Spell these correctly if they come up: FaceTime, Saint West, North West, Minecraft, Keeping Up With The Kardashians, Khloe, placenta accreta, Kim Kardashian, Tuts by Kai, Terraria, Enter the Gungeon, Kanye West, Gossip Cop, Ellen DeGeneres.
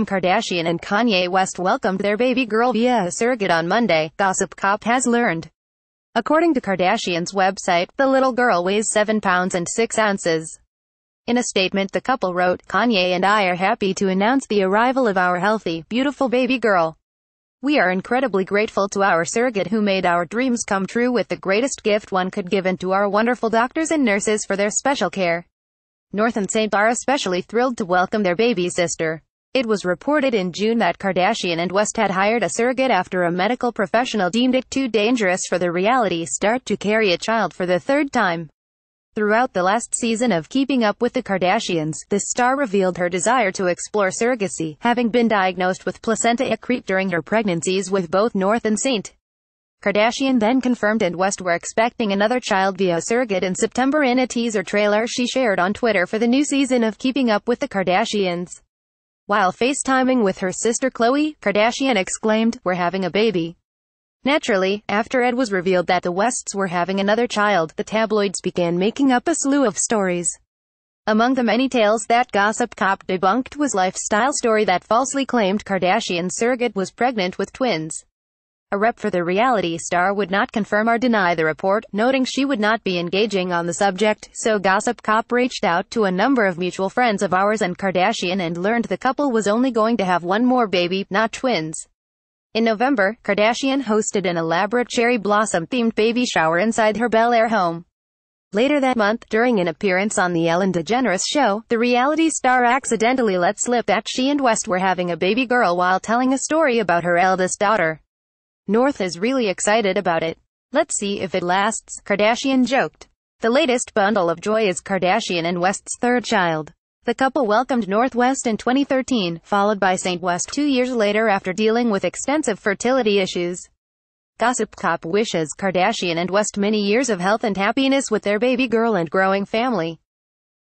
Kim Kardashian and Kanye West welcomed their baby girl via a surrogate on Monday, Gossip Cop has learned. According to Kardashian's website, the little girl weighs 7 pounds and 6 ounces. In a statement the couple wrote, "Kanye and I are happy to announce the arrival of our healthy, beautiful baby girl. We are incredibly grateful to our surrogate who made our dreams come true with the greatest gift one could give, and to our wonderful doctors and nurses for their special care." North and Saint are especially thrilled to welcome their baby sister. It was reported in June that Kardashian and West had hired a surrogate after a medical professional deemed it too dangerous for the reality star to carry a child for the third time. Throughout the last season of Keeping Up With The Kardashians, the star revealed her desire to explore surrogacy, having been diagnosed with placenta accreta during her pregnancies with both North and Saint. Kardashian then confirmed and West were expecting another child via surrogate in September in a teaser trailer she shared on Twitter for the new season of Keeping Up With The Kardashians. While FaceTiming with her sister Khloe, Kardashian exclaimed, "We're having a baby." Naturally, after it was revealed that the Wests were having another child, the tabloids began making up a slew of stories. Among the many tales that Gossip Cop debunked was Lifestyle Story that falsely claimed Kardashian's surrogate was pregnant with twins. A rep for the reality star would not confirm or deny the report, noting she would not be engaging on the subject, so Gossip Cop reached out to a number of mutual friends of ours and Kardashian and learned the couple was only going to have one more baby, not twins. In November, Kardashian hosted an elaborate cherry blossom-themed baby shower inside her Bel Air home. Later that month, during an appearance on the Ellen DeGeneres show, the reality star accidentally let slip that she and West were having a baby girl while telling a story about her eldest daughter. "North is really excited about it. Let's see if it lasts," Kardashian joked. The latest bundle of joy is Kardashian and West's third child. The couple welcomed North West in 2013, followed by Saint West 2 years later after dealing with extensive fertility issues. Gossip Cop wishes Kardashian and West many years of health and happiness with their baby girl and growing family.